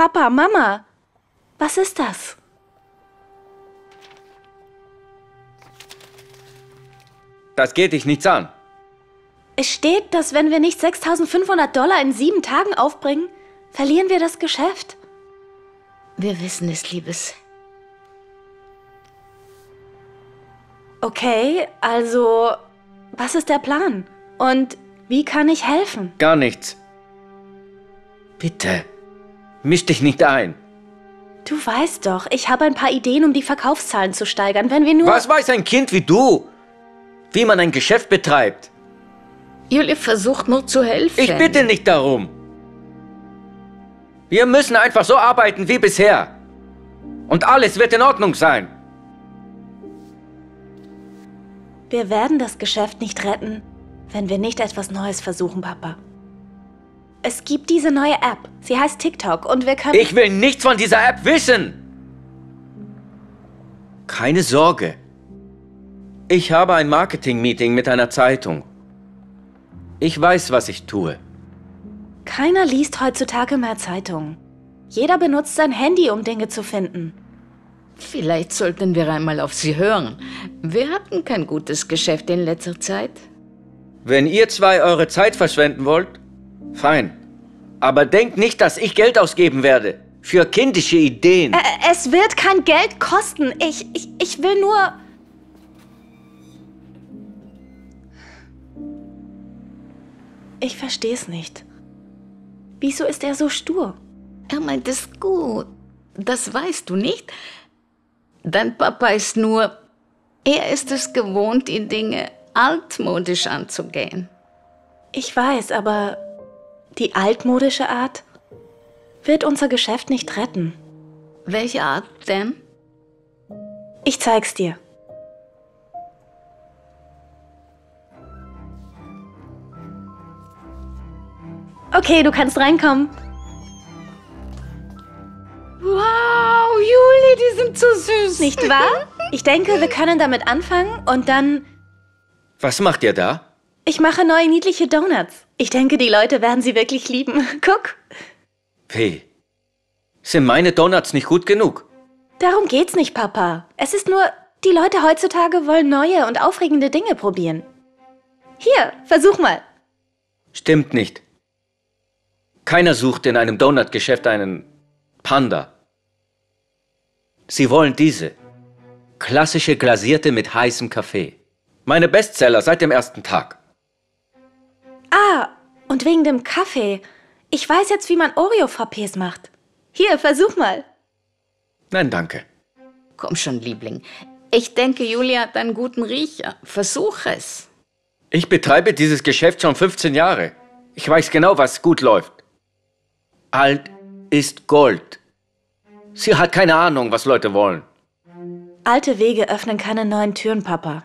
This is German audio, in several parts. Papa, Mama, was ist das? Das geht dich nichts an. Es steht, dass wenn wir nicht 6.500 $ in 7 Tagen aufbringen, verlieren wir das Geschäft. Wir wissen es, Liebes. Okay, also, was ist der Plan? Und wie kann ich helfen? Gar nichts. Bitte, misch dich nicht ein. Du weißt doch, ich habe ein paar Ideen, um die Verkaufszahlen zu steigern, wenn wir nur... Was weiß ein Kind wie du, wie man ein Geschäft betreibt? Jule versucht nur zu helfen. Ich bitte nicht darum. Wir müssen einfach so arbeiten wie bisher. Und alles wird in Ordnung sein. Wir werden das Geschäft nicht retten, wenn wir nicht etwas Neues versuchen, Papa. Es gibt diese neue App. Sie heißt TikTok und wir können... Ich will nichts von dieser App wissen! Keine Sorge. Ich habe ein Marketing-Meeting mit einer Zeitung. Ich weiß, was ich tue. Keiner liest heutzutage mehr Zeitungen. Jeder benutzt sein Handy, um Dinge zu finden. Vielleicht sollten wir einmal auf sie hören. Wir hatten kein gutes Geschäft in letzter Zeit. Wenn ihr zwei eure Zeit verschwenden wollt, fein. Aber denkt nicht, dass ich Geld ausgeben werde. Für kindische Ideen. Es wird kein Geld kosten. Ich will nur... Ich verstehe es nicht. Wieso ist er so stur? Er meint es gut. Das weißt du nicht. Dein Papa ist nur... Er ist es gewohnt, die Dinge altmodisch anzugehen. Ich weiß, aber... Die altmodische Art wird unser Geschäft nicht retten. Welche Art denn? Ich zeig's dir. Okay, du kannst reinkommen. Wow, Juli, die sind so süß. Nicht wahr? Ich denke, wir können damit anfangen und dann... Was macht ihr da? Ich mache neue niedliche Donuts. Ich denke, die Leute werden sie wirklich lieben. Guck. Hey, sind meine Donuts nicht gut genug? Darum geht's nicht, Papa. Es ist nur, die Leute heutzutage wollen neue und aufregende Dinge probieren. Hier, versuch mal. Stimmt nicht. Keiner sucht in einem Donutgeschäft einen Panda. Sie wollen diese. Klassische glasierte mit heißem Kaffee. Meine Bestseller seit dem ersten Tag. Ah, und wegen dem Kaffee. Ich weiß jetzt, wie man Oreo-Frappés macht. Hier, versuch mal. Nein, danke. Komm schon, Liebling. Ich denke, Julia hat einen guten Riecher. Versuch es. Ich betreibe dieses Geschäft schon 15 Jahre. Ich weiß genau, was gut läuft. Alt ist Gold. Sie hat keine Ahnung, was Leute wollen. Alte Wege öffnen keine neuen Türen, Papa.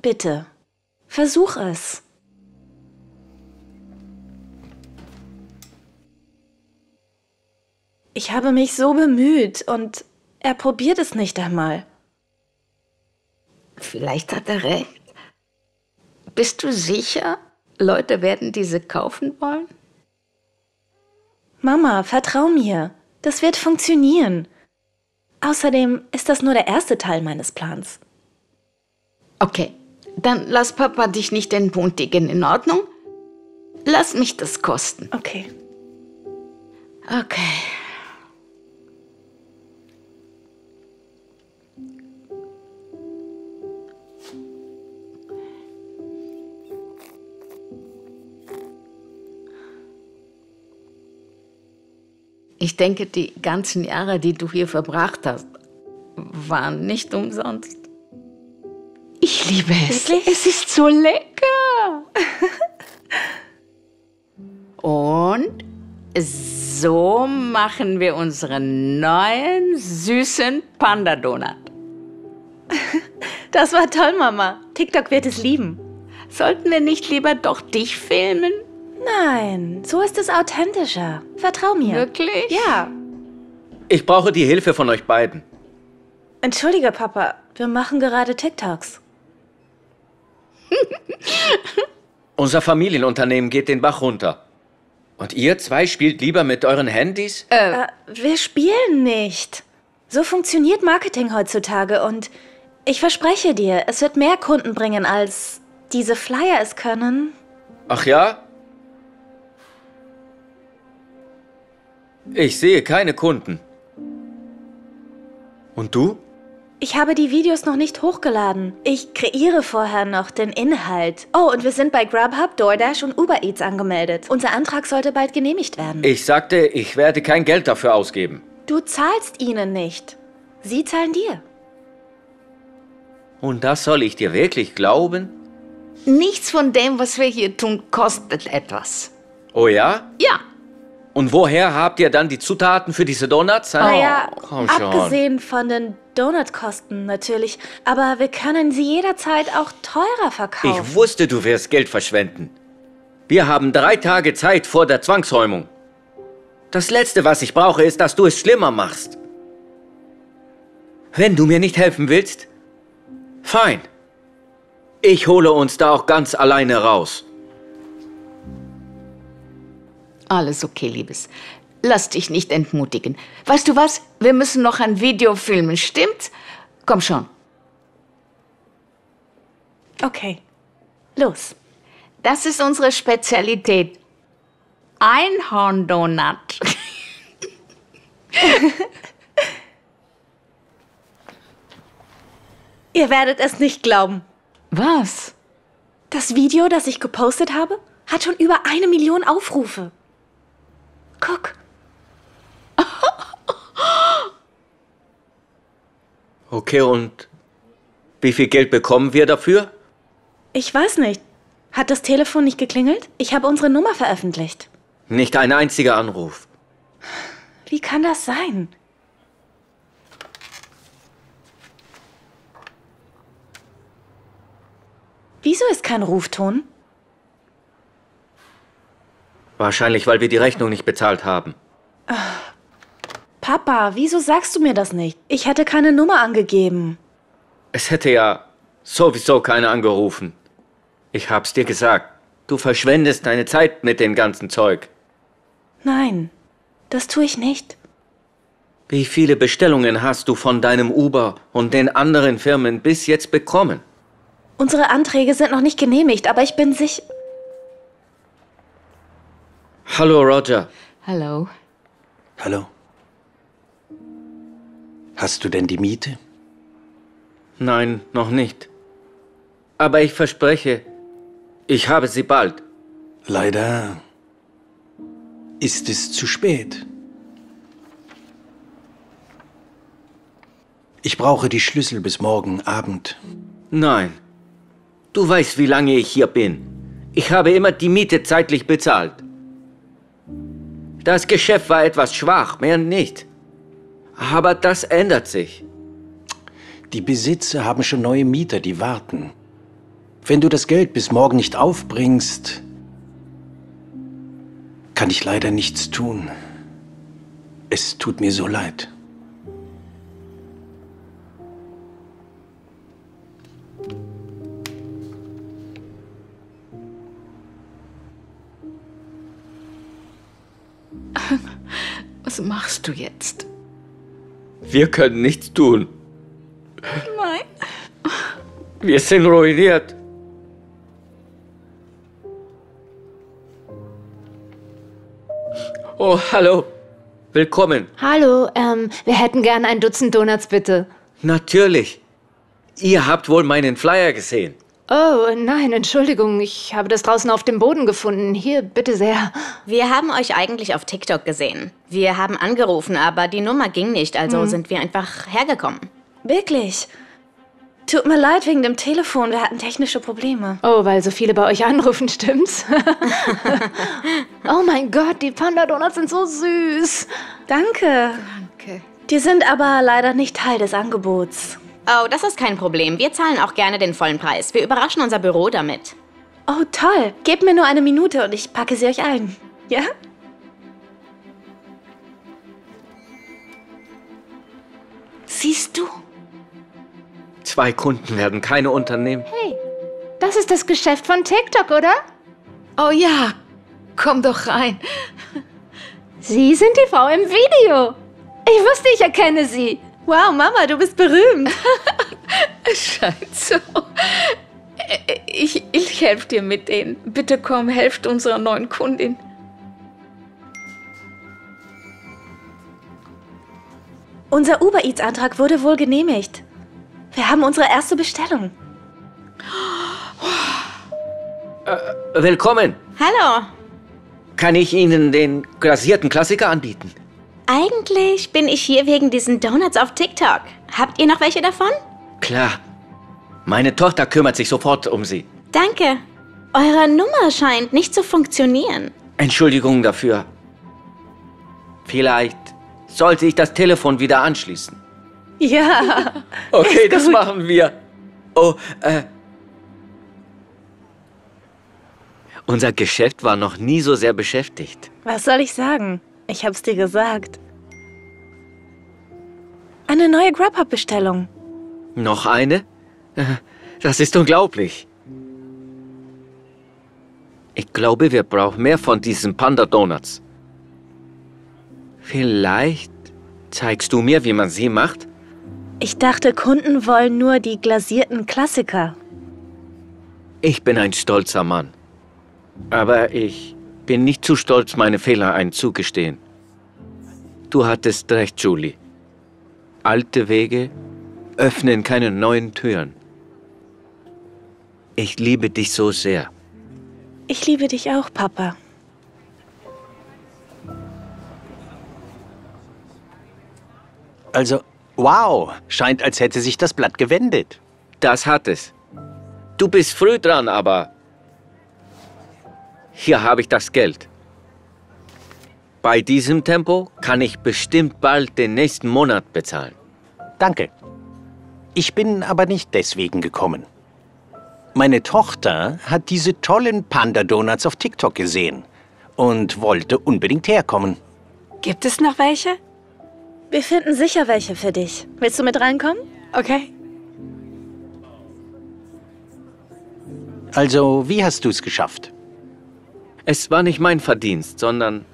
Bitte, versuch es. Ich habe mich so bemüht und er probiert es nicht einmal. Vielleicht hat er recht. Bist du sicher, Leute werden diese kaufen wollen? Mama, vertrau mir. Das wird funktionieren. Außerdem ist das nur der erste Teil meines Plans. Okay, dann lass Papa dich nicht entmutigen, in Ordnung? Lass mich das kosten. Okay. Okay. Ich denke, die ganzen Jahre, die du hier verbracht hast, waren nicht umsonst. Ich liebe es. Wirklich? Es ist so lecker. Und so machen wir unseren neuen, süßen Panda-Donut. Das war toll, Mama. TikTok wird es lieben. Sollten wir nicht lieber doch dich filmen? Nein, so ist es authentischer. Vertrau mir. Wirklich? Ja. Ich brauche die Hilfe von euch beiden. Entschuldige, Papa, wir machen gerade TikToks. Unser Familienunternehmen geht den Bach runter. Und ihr zwei spielt lieber mit euren Handys? Wir spielen nicht. So funktioniert Marketing heutzutage und ich verspreche dir, es wird mehr Kunden bringen, als diese Flyer es können. Ach ja? Ich sehe keine Kunden. Und du? Ich habe die Videos noch nicht hochgeladen. Ich kreiere vorher noch den Inhalt. Oh, und wir sind bei Grubhub, DoorDash und Uber Eats angemeldet. Unser Antrag sollte bald genehmigt werden. Ich sagte, ich werde kein Geld dafür ausgeben. Du zahlst ihnen nicht. Sie zahlen dir. Und das soll ich dir wirklich glauben? Nichts von dem, was wir hier tun, kostet etwas. Oh ja? Ja. Und woher habt ihr dann die Zutaten für diese Donuts? Naja, abgesehen von den Donutkosten natürlich. Aber wir können sie jederzeit auch teurer verkaufen. Ich wusste, du wirst Geld verschwenden. Wir haben 3 Tage Zeit vor der Zwangshäumung. Das Letzte, was ich brauche, ist, dass du es schlimmer machst. Wenn du mir nicht helfen willst, fein. Ich hole uns da auch ganz alleine raus. Alles okay, Liebes. Lass dich nicht entmutigen. Weißt du was? Wir müssen noch ein Video filmen, stimmt's? Komm schon. Okay. Los. Das ist unsere Spezialität. Einhorn-Donut. Ihr werdet es nicht glauben. Was? Das Video, das ich gepostet habe, hat schon über 1 Million Aufrufe. Guck. Okay, und wie viel Geld bekommen wir dafür? Ich weiß nicht. Hat das Telefon nicht geklingelt? Ich habe unsere Nummer veröffentlicht. Nicht ein einziger Anruf. Wie kann das sein? Wieso ist kein Rufton? Wahrscheinlich, weil wir die Rechnung nicht bezahlt haben. Papa, wieso sagst du mir das nicht? Ich hätte keine Nummer angegeben. Es hätte ja sowieso keiner angerufen. Ich hab's dir gesagt. Du verschwendest deine Zeit mit dem ganzen Zeug. Nein, das tue ich nicht. Wie viele Bestellungen hast du von deinem Uber und den anderen Firmen bis jetzt bekommen? Unsere Anträge sind noch nicht genehmigt, aber ich bin sicher... Hallo, Roger. Hallo. Hallo. Hast du denn die Miete? Nein, noch nicht. Aber ich verspreche, ich habe sie bald. Leider ist es zu spät. Ich brauche die Schlüssel bis morgen Abend. Nein. Du weißt, wie lange ich hier bin. Ich habe immer die Miete zeitlich bezahlt. Das Geschäft war etwas schwach, mehr nicht. Aber das ändert sich. Die Besitzer haben schon neue Mieter, die warten. Wenn du das Geld bis morgen nicht aufbringst, kann ich leider nichts tun. Es tut mir so leid. Was machst du jetzt? Wir können nichts tun. Nein. Wir sind ruiniert. Oh, hallo. Willkommen. Hallo, wir hätten gern 1 Dutzend Donuts, bitte. Natürlich. Ihr habt wohl meinen Flyer gesehen. Oh, nein, Entschuldigung. Ich habe das draußen auf dem Boden gefunden. Hier, bitte sehr. Wir haben euch eigentlich auf TikTok gesehen. Wir haben angerufen, aber die Nummer ging nicht, also sind wir einfach hergekommen. Wirklich? Tut mir leid wegen dem Telefon. Wir hatten technische Probleme. Oh, weil so viele bei euch anrufen, stimmt's? Oh mein Gott, die Panda-Donuts sind so süß. Danke. Danke. Die sind aber leider nicht Teil des Angebots. Oh, das ist kein Problem. Wir zahlen auch gerne den vollen Preis. Wir überraschen unser Büro damit. Oh, toll. Gebt mir nur 1 Minute und ich packe sie euch ein. Ja? Siehst du? 2 Kunden werden keine Unternehmen. Hey, das ist das Geschäft von TikTok, oder? Oh ja. Komm doch rein. Sie sind die Frau im Video. Ich wusste, ich erkenne Sie. Wow, Mama, du bist berühmt. Es scheint so. Ich helfe dir mit denen. Bitte komm, helft unserer neuen Kundin. Unser Uber Eats-Antrag wurde wohl genehmigt. Wir haben unsere erste Bestellung. Willkommen. Hallo. Kann ich Ihnen den glasierten Klassiker anbieten? Eigentlich bin ich hier wegen diesen Donuts auf TikTok. Habt ihr noch welche davon? Klar. Meine Tochter kümmert sich sofort um sie. Danke. Eure Nummer scheint nicht zu funktionieren. Entschuldigung dafür. Vielleicht sollte ich das Telefon wieder anschließen. Ja. Okay, das machen wir. Oh, unser Geschäft war noch nie so sehr beschäftigt. Was soll ich sagen? Ich hab's dir gesagt. Eine neue Grubhub-Bestellung. Noch eine? Das ist unglaublich. Ich glaube, wir brauchen mehr von diesen Panda-Donuts. Vielleicht zeigst du mir, wie man sie macht? Ich dachte, Kunden wollen nur die glasierten Klassiker. Ich bin ein stolzer Mann. Aber ich bin nicht zu stolz, meine Fehler einzugestehen. Du hattest recht, Julie. Alte Wege öffnen keine neuen Türen. Ich liebe dich so sehr. Ich liebe dich auch, Papa. Also, wow, scheint, als hätte sich das Blatt gewendet. Das hat es. Du bist früh dran, aber... Hier habe ich das Geld. Bei diesem Tempo kann ich bestimmt bald den nächsten Monat bezahlen. Danke. Ich bin aber nicht deswegen gekommen. Meine Tochter hat diese tollen Panda-Donuts auf TikTok gesehen und wollte unbedingt herkommen. Gibt es noch welche? Wir finden sicher welche für dich. Willst du mit reinkommen? Okay. Also, wie hast du es geschafft? Es war nicht mein Verdienst, sondern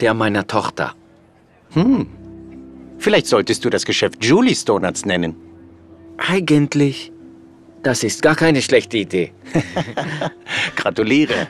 der meiner Tochter. Hm. Vielleicht solltest du das Geschäft Julie's Donuts nennen. Eigentlich. Das ist gar keine schlechte Idee. Gratuliere.